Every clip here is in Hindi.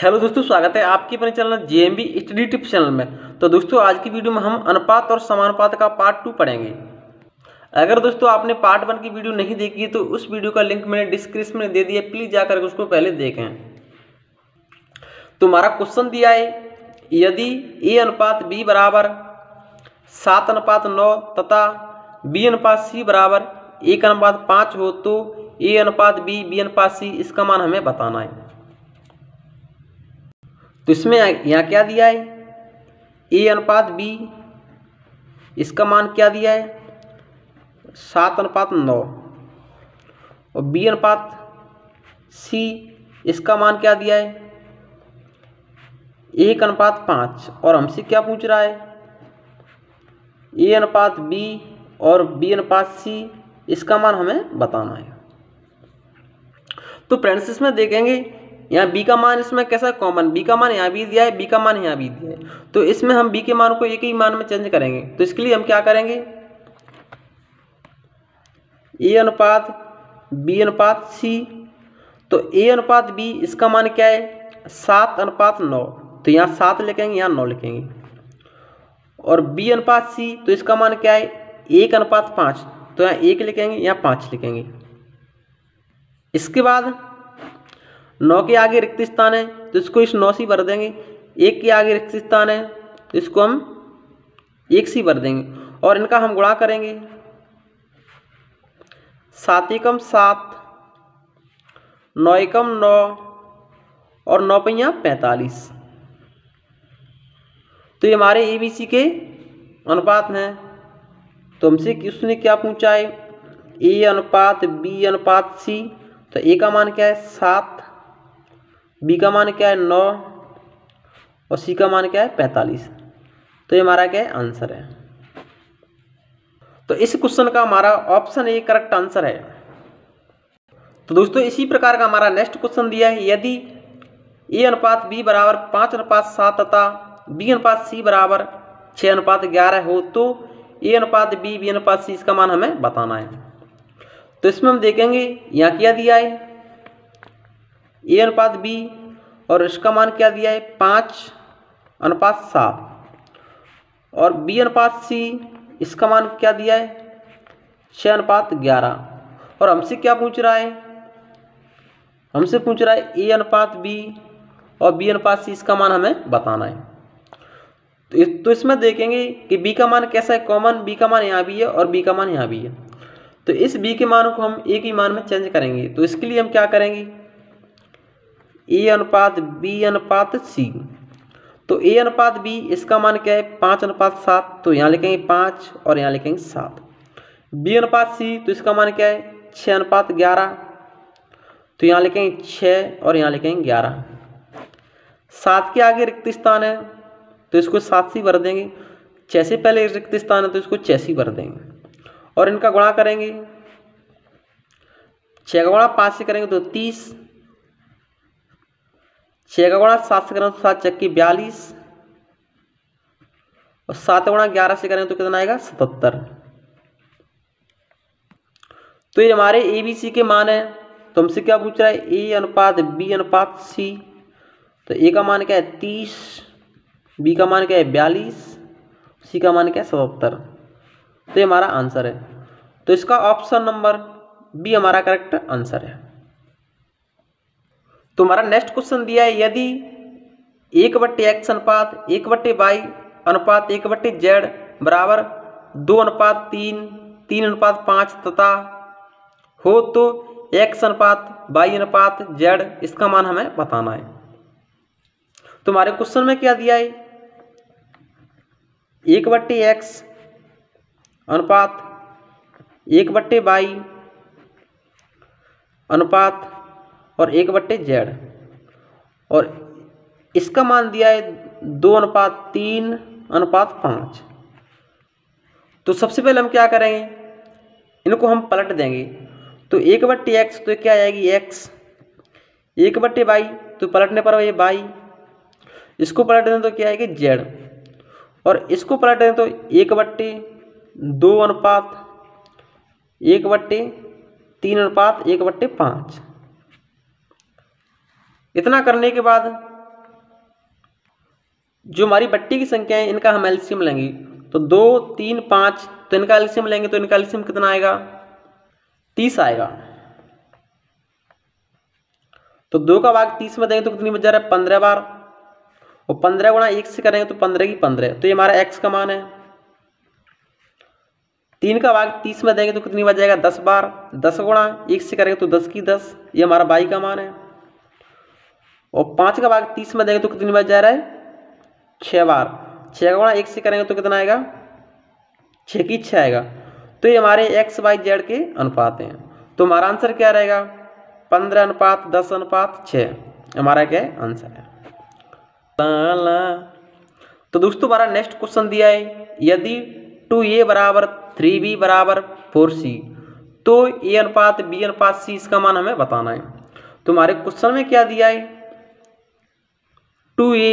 हेलो दोस्तों, स्वागत है आपके अपने channel JMB study tip channel में। तो दोस्तों, आज की वीडियो में हम अनुपात और समानुपात का पार्ट 2 पढ़ेंगे। अगर दोस्तों आपने पार्ट 1 की वीडियो नहीं देखी तो उस वीडियो का लिंक मैंने डिस्क्रिप्शन में दे दिया, प्लीज़ जाकर उसको पहले देखें। तुम्हारा क्वेश्चन दिया है, यदि A अनुपात B बराबर 7:9 तथा B अनुपात C बराबर 1:5 हो तो A अनुपात B, B अनुपात C इसका मान हमें बताना है। तो इसमें यहाँ क्या दिया है, A अनुपात B, इसका मान क्या दिया है 7:9, और B अनुपात C इसका मान क्या दिया है 1:5। और हमसे क्या पूछ रहा है, A अनुपात B और B अनुपात C इसका मान हमें बताना है। तो फ्रेंड्स, इसमें देखेंगे यहाँ B का मान, इसमें कैसा कॉमन, B का मान यहाँ भी दिया है, B का मान यहाँ भी दिया है। तो इसमें हम B के मान को एक ही मान में चेंज करेंगे। तो इसके लिए हम क्या करेंगे, A अनुपात B अनुपात C, तो A अनुपात B इसका मान क्या है 7:9, तो यहाँ 7 लिखेंगे, यहाँ 9 लिखेंगे। और B अनुपात C, तो इसका मान क्या है 1:5, तो यहाँ 1 लिखेंगे, यहाँ 5 लिखेंगे। इसके बाद 9 के आगे रिक्त स्थान है तो इसको इस 9 से भर देंगे, 1 के आगे रिक्त स्थान है तो इसको हम 1 से भर देंगे। और इनका हम गुणा करेंगे, 7 एकम 7, 9 एकम 9, और 9 पंजा 45। तो ये हमारे ABC के अनुपात हैं। तो हमसे उसने क्या पूछा है, A अनुपात B अनुपात C, तो A का मान क्या है 7, B का मान क्या है 9, और C का मान क्या है 45। तो ये हमारा क्या है आंसर है। तो इस क्वेश्चन का हमारा ऑप्शन ए करेक्ट आंसर है। तो दोस्तों, इसी प्रकार का हमारा नेक्स्ट क्वेश्चन दिया है, यदि A अनुपात B बराबर 5:7 तथा B अनुपात C बराबर 6:11 हो तो A अनुपात B, B अनुपात C इसका मान हमें बताना है। तो इसमें हम देखेंगे यहाँ क्या दिया है, A अनुपात B, और इसका मान क्या दिया है 5:7, और B अनुपात C इसका मान क्या दिया है 6:11। और हमसे क्या पूछ रहा है, हमसे पूछ रहा है A अनुपात B और B अनुपात C इसका मान हमें बताना है। तो इसमें देखेंगे कि B का मान कैसा है कॉमन, B का मान यहाँ भी है और B का मान यहाँ भी है। तो इस B के मान को हम एक ही मान में चेंज करेंगे। तो इसके लिए हम क्या करेंगे, A अनुपात B अनुपात C, तो A अनुपात B इसका मान क्या है 5:7, तो यहाँ लिखेंगे 5 और यहाँ लिखेंगे 7। B अनुपात C, तो इसका मान क्या है 6:11, तो यहाँ लिखेंगे 6 और यहाँ लिखेंगे 11। 7 के आगे रिक्त स्थान है तो इसको 7 से भर देंगे, 6 से पहले रिक्त स्थान है तो इसको 6 से भर देंगे। और इनका गुणा करेंगे, 6 का गुणा 5 से करेंगे तो 30, 6 का गुणा 7 से करेंगे तो 7 चक्की 42, और 7 का गुणा 11 से करेंगे तो कितना आएगा 77। तो ये हमारे ABC के मान है। तो हमसे क्या पूछ रहा है, A अनुपात B अनुपात C, तो A का मान क्या है 30, B का मान क्या है 42, C का मान क्या है 77। तो ये हमारा आंसर है। तो इसका ऑप्शन नंबर B हमारा करेक्ट आंसर है। तो हमारा नेक्स्ट क्वेश्चन दिया है, यदि 1/x अनुपात 1/y अनुपात 1/z बराबर 2:3 3:5 तथा हो तो x अनुपात y अनुपात z इसका मान हमें बताना है। तो हमारे क्वेश्चन में क्या दिया है, 1/x अनुपात 1/y अनुपात और 1/z, और इसका मान दिया है 2:3:5। तो सबसे पहले हम क्या करेंगे, इनको हम पलट देंगे। तो 1/x तो क्या आएगी x, 1/y तो पलटने पर ये y, इसको पलट दें तो क्या आएगी z, और इसको पलट दें तो 1/2 अनुपात 1/3 अनुपात 1/5। इतना करने के बाद जो हमारी बट्टी की संख्या है इनका हम एलसीएम लेंगे, तो 2 3 5, तो इनका एलसीएम लेंगे तो इनका एलसीएम कितना आएगा, 30 आएगा। तो 2 का भाग 30 में देंगे तो कितनी बच जा रहा है, 15 बार, और 15 गुणा 1 से करेंगे तो 15 की 15, तो ये हमारा x का मान है। 3 का भाग 30 में देंगे तो कितनी बच जाएगा, 10 बार, 10 गुणा 1 से करेंगे तो 10 की 10, ये हमारा y का मान है। और 5 का भाग 30 में देंगे तो कितनी बच जा रहा है, 6 बार, 6 गुणा 1 से करेंगे तो कितना आएगा, 6 की 6 आएगा। तो ये हमारे x y z के अनुपात हैं। तो हमारा आंसर क्या रहेगा, 15:10:6 हमारा क्या आंसर है। तो दोस्तों हमारा नेक्स्ट क्वेश्चन दिया है, यदि 2a = 3b = 4c तो a अनुपात b अनुपात c इसका मान हमें बताना है। तो हमारे क्वेश्चन में क्या दिया है, 2a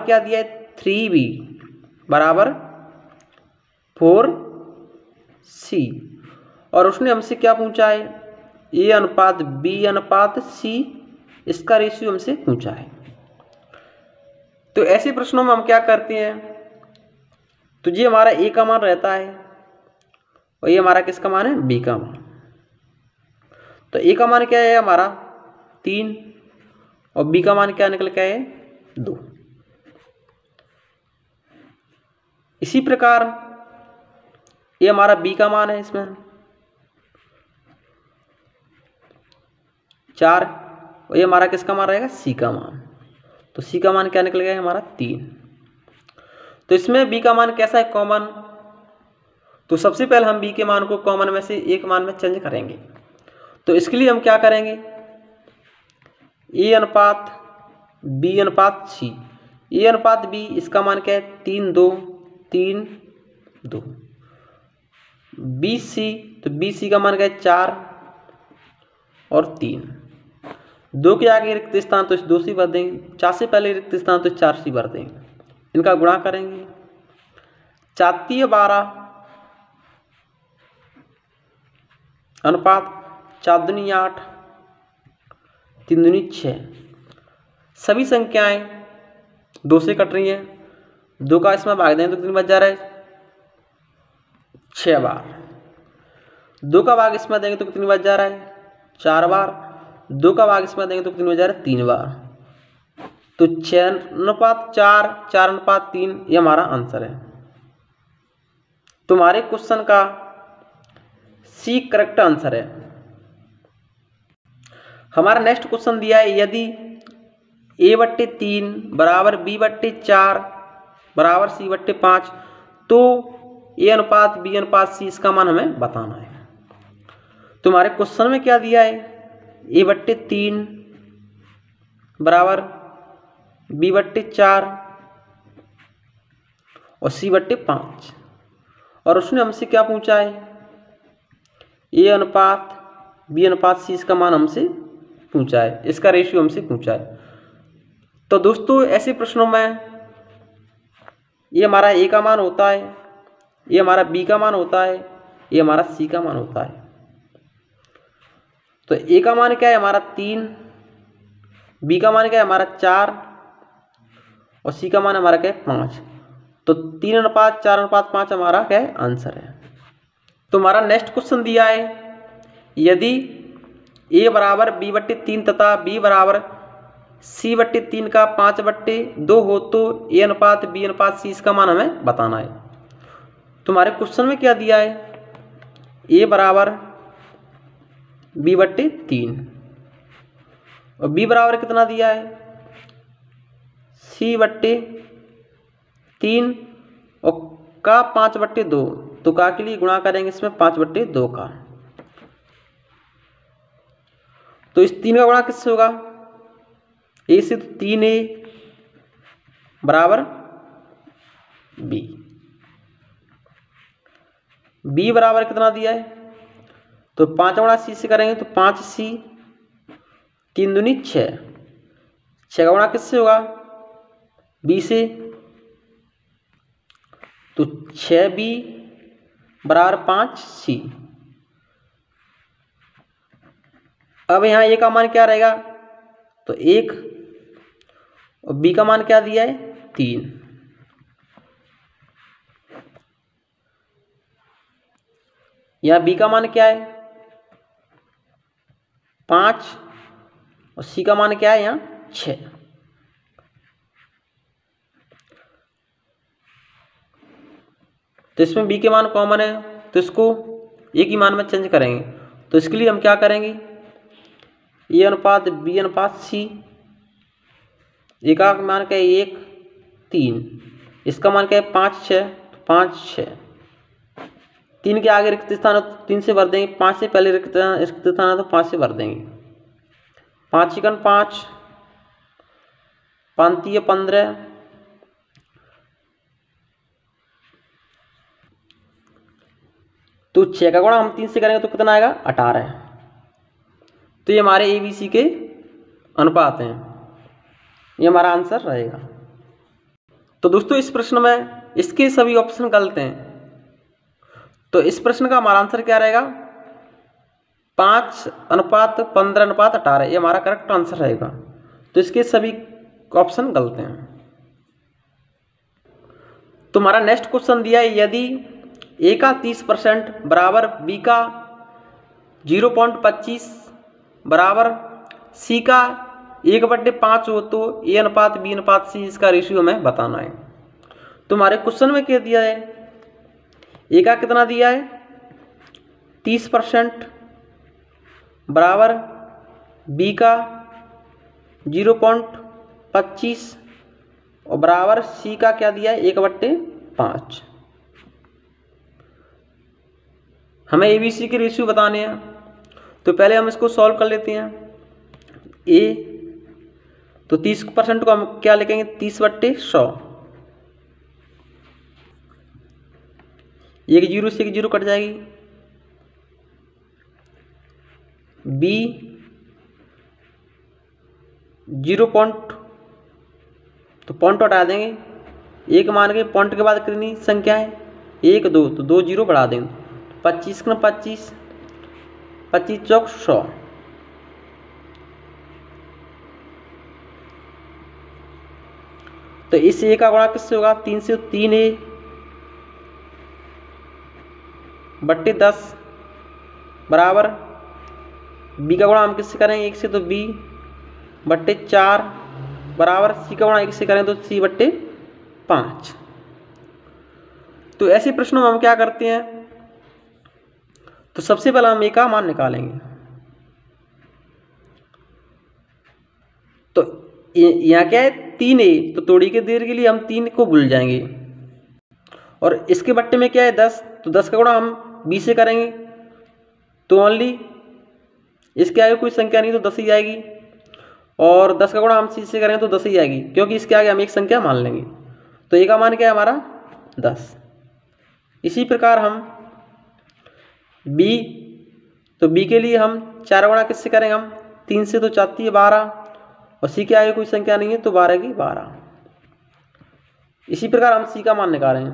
= क्या दिया है, 3b = 4c, और उसने हमसे क्या पूछा है, a अनुपात b अनुपात c इसका रेशियो हमसे पूछा है। तो ऐसे प्रश्नों में हम क्या करते हैं, तो ये हमारा a का मान रहता है और ये हमारा किसका मान है, b का मान। तो a का मान क्या है हमारा 3 और b का मान क्या निकल के आए, 2। इसी प्रकार ये हमारा b का मान है, इसमें 4, और ये हमारा किसका मान रहेगा, c का मान। तो c का मान क्या निकल गया है हमारा 3। तो इसमें b का मान कैसा है, कॉमन। तो सबसे पहले हम b के मान को कॉमन में से एक मान में चेंज करेंगे। तो इसके लिए हम क्या करेंगे, a अनुपात b अनुपात c, a अनुपात b इसका मान क्या है 3 2 3 2, bc तो bc का मान क्या है 4 और 3, 2 के आगे रिक्त स्थान तो इस 2 से भर देंगे, 4 से पहले रिक्त स्थान तो 4 से भर देंगे, इनका गुणा करेंगे। 4 × 12 = 4×8, 3×6, सभी संख्याएं 2 से कट रही हैं, 2 का इसमें भाग दें तो कितनी बच जा रहा है, 6 बार, 2 का भाग इसमें देंगे तो कितनी बच जा रहा है, 4 बार, 2 का भाग इसमें देंगे तो कितनी बच जा रहा है, 3 बार। तो 6 अनुपात 4 4 अनुपात 3 ये हमारा आंसर है। तुम्हारे क्वेश्चन का सी करेक्ट आंसर है। हमारा नेक्स्ट क्वेश्चन दिया है, यदि a = 3 = b = 4 = c = 5 तो a अनुपात b अनुपात c इसका मान हमें बताना है। तुम्हारे क्वेश्चन में क्या दिया है, a = 3 = b = 4 और c = 5, और उसने हमसे क्या पूछा है, a अनुपात b अनुपात c इसका मान हमसे पूछा है, इसका रेशियो हमसे पूछा है। तो दोस्तों ऐसे प्रश्नों में ये हमारा a का मान होता है, ये हमारा b का मान होता है, ये हमारा c का मान होता है। तो a का मान क्या है हमारा 3, b का मान क्या है हमारा 4 और c का मान हमारा क्या है 5। तो 3 अनुपात 4 अनुपात 5 हमारा क्या है आंसर है। तो हमारा नेक्स्ट क्वेश्चन दिया है, यदि a = b/3 तथा b = c/3 का 5/2 हो तो a अनुपात b अनुपात c इसका मान हमें बताना है। तुम्हारे क्वेश्चन में क्या दिया है, a = b/3 और b = कितना दिया है, c/3 और का 5/2, तो का के लिए गुणा करेंगे इसमें 5/2 का। तो इस 3 का गुणा किससे होगा, a से, तो 3a = b, b = कितना दिया है, तो 5 × c से करेंगे तो 5c, 3×6, 6 × किससे होगा, b से, तो 6b = 5c। अब यहाँ a का मान क्या रहेगा, तो 1 और बी का मान क्या दिया है 3। यहां बी का मान क्या है 5 और सी का मान क्या है यहां 6। तो इसमें बी के मान कॉमन है तो इसको ए की मान में चेंज करेंगे। तो इसके लिए हम क्या करेंगे ए अनुपात बी अनुपात सी, ए का मान क्या है 1 3, इसका मान क्या है 5 6, तो 5 6 3 के आगे रिक्त स्थान 3 से भर देंगे, 5 से पहले रिक्त स्थान तो 5 से भर देंगे। 5 एकन 5, 5 3 15, 6 का गुणा हम 3 से करेंगे तो कितना आएगा 18। तो ये हमारे एबीसी के अनुपात हैं, ये हमारा आंसर रहेगा। तो दोस्तों इस प्रश्न में इसके सभी ऑप्शन गलत हैं, तो इस प्रश्न का हमारा आंसर क्या रहेगा 5 अनुपात 15 अनुपात 18, ये हमारा करेक्ट आंसर रहेगा। तो इसके सभी ऑप्शन गलत हैं। तो हमारा नेक्स्ट क्वेश्चन दिया है यदि ए का 30% बराबर बी का 0.25 बराबर सी का 1/5 हो तो ए अनुपात बी अनुपात सी इसका रेशियो हमें बताना है। तो हमारे क्वेश्चन में क्या दिया है ए का कितना दिया है 30% बराबर बी का 0.25 और बराबर सी का क्या दिया है 1/5। हमें ए बी सी के रेशियो बताने हैं, तो पहले हम इसको सॉल्व कर लेते हैं। ए तो 30% को हम क्या लिखेंगे 30/100, एक 0 से एक 0 कट जाएगी। बी 0 पॉइंट तो पॉइंट हटा देंगे, एक मान के पॉइंट के बाद कितनी संख्या है 1 2, तो 2 0 बढ़ा देंगे 25 का 25, 25 चौक 100। तो इस ए का गुणा किससे होगा 3 से, 3a/10 बराबर बी का गुणा हम किससे करेंगे 1 से, तो b/4 बराबर सी का गुणा 1 से करें तो c/5। तो ऐसे प्रश्नों में हम क्या करते हैं, तो सबसे पहले हम ए का मान निकालेंगे। तो यहाँ क्या है 3a, तो थोड़ी के देर के लिए हम 3 को भूल जाएंगे और इसके बट्टे में क्या है 10, तो 10 का गुणा हम 20 से करेंगे तो ओनली इसके आगे कोई संख्या नहीं तो 10 ही आएगी, और 10 का गुणा हम 30 से करेंगे तो 10 ही आएगी क्योंकि इसके आगे हम एक संख्या मान लेंगे। तो ए का मान क्या है हमारा 10। इसी प्रकार हम बी, तो बी के लिए हम 4 गुणा किससे करेंगे हम 3 से, तो 4 3 12 और सी के आगे कोई संख्या नहीं है तो 12 की 12। इसी प्रकार हम सी का मान निकालेंगे,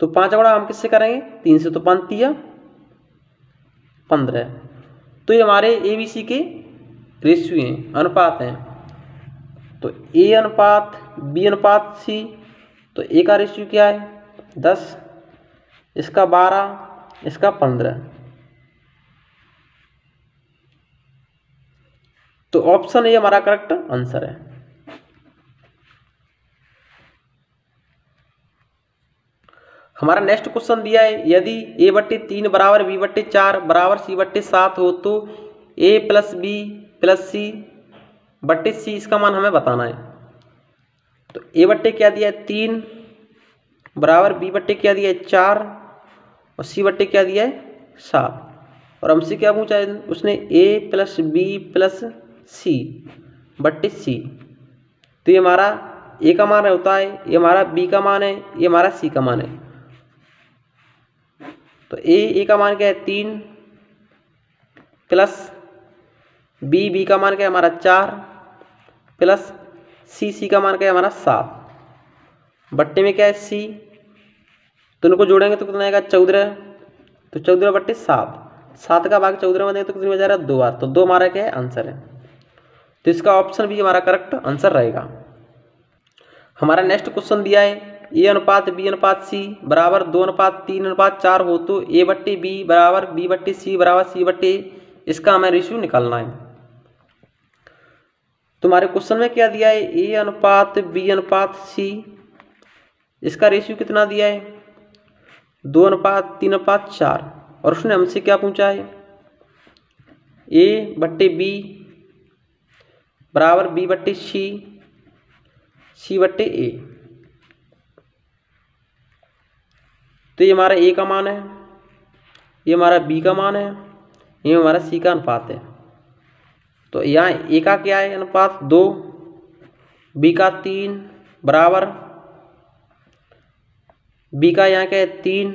तो 5 गुणा हम किससे करेंगे 3 से, तो 5 3 15। तो ये हमारे ए बी सी के रेशियो हैं, अनुपात हैं। तो ए अनुपात बी अनुपात सी, तो ए का रेशियो क्या है 10, इसका 12, इसका 15। तो ऑप्शन ए हमारा करेक्ट आंसर है। हमारा नेक्स्ट क्वेश्चन दिया है यदि a/3 बराबर b/4 बराबर c/7 हो तो a + b + c/c इसका मान हमें बताना है। तो a/ क्या दिया है 3 बराबर b/ क्या दिया है 4 और c/ क्या दिया है 7, और हमसे क्या पूछा है उसने a + b + c/c। तो ये हमारा a का मान होता है, ये हमारा b का मान है, ये हमारा c का मान है। तो a का मान क्या है 3 प्लस b का मान क्या है हमारा 4 प्लस c का मान क्या है हमारा 7, बट्टे में क्या है c, तो उनको जोड़ेंगे तो कितना आएगा 14, तो 14/7, 7 का भाग 14 में देंगे तो कितनी बजा रहा है 2 बार, तो 2 हमारा क्या है आंसर है। तो इसका ऑप्शन भी हमारा करेक्ट आंसर रहेगा। हमारा नेक्स्ट क्वेश्चन दिया है ए अनुपात बी अनुपात सी बराबर 2:3:4 हो तो ए बट्टे बी बराबर बी बट्टे सी बराबर सी बट्टे इसका हमें रेशियो निकालना है। तुम्हारे क्वेश्चन में क्या दिया है ए अनुपात बी अनुपात सी, इसका रेशियो कितना दिया है 2:3:4 और उसने हमसे क्या पूछा है ए बट्टे बी बराबर बी बट्टे सी सी बट्टे ए। तो ये हमारा ए का मान है, ये हमारा बी का मान है, ये हमारा सी का अनुपात है। तो यहाँ ए का क्या है अनुपात 2, बी का 3 बराबर बी का यहाँ क्या है 3,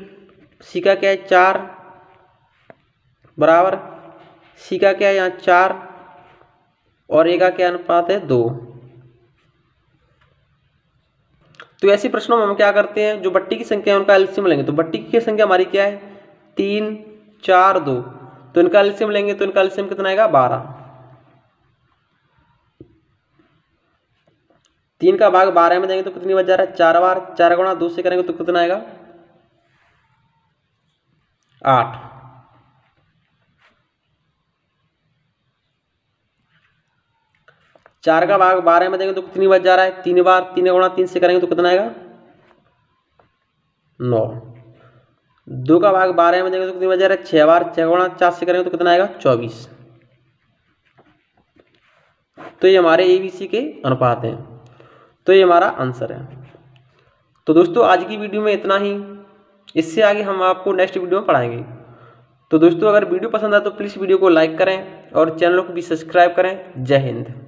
सी का क्या है 4 बराबर सी का क्या है यहाँ 4 और ए का क्या अनुपात है 2। तो ऐसे प्रश्नों में हम क्या करते हैं जो बट्टी की संख्या है उनका एलसीएम लेंगे। तो बट्टी की संख्या हमारी क्या है 3, 4, 2 तो इनका एलसीएम लेंगे तो इनका एलसीएम कितना आएगा 12। 3 का भाग 12 में देंगे तो कितनी बच जा रहा है 4 बार, 4 गुणा 2 से करेंगे तो कितना आएगा 8। चार का भाग 12 में देंगे तो कितनी बच जा रहा है 3 बार, 3 गुणा 3 से करेंगे तो कितना आएगा 9। 2 का भाग 12 में देंगे तो कितनी बच जा रहा है 6 बार, 6 गुणा 4 से करेंगे तो कितना आएगा 24। तो ये हमारे एबीसी के अनुपात हैं। तो ये हमारा आंसर है। तो दोस्तों आज की वीडियो में इतना ही, इससे आगे हम आपको नेक्स्ट वीडियो में पढ़ाएंगे। तो दोस्तों अगर वीडियो पसंद आए तो प्लीज़ वीडियो को लाइक करें और चैनल को भी सब्सक्राइब करें। जय हिंद।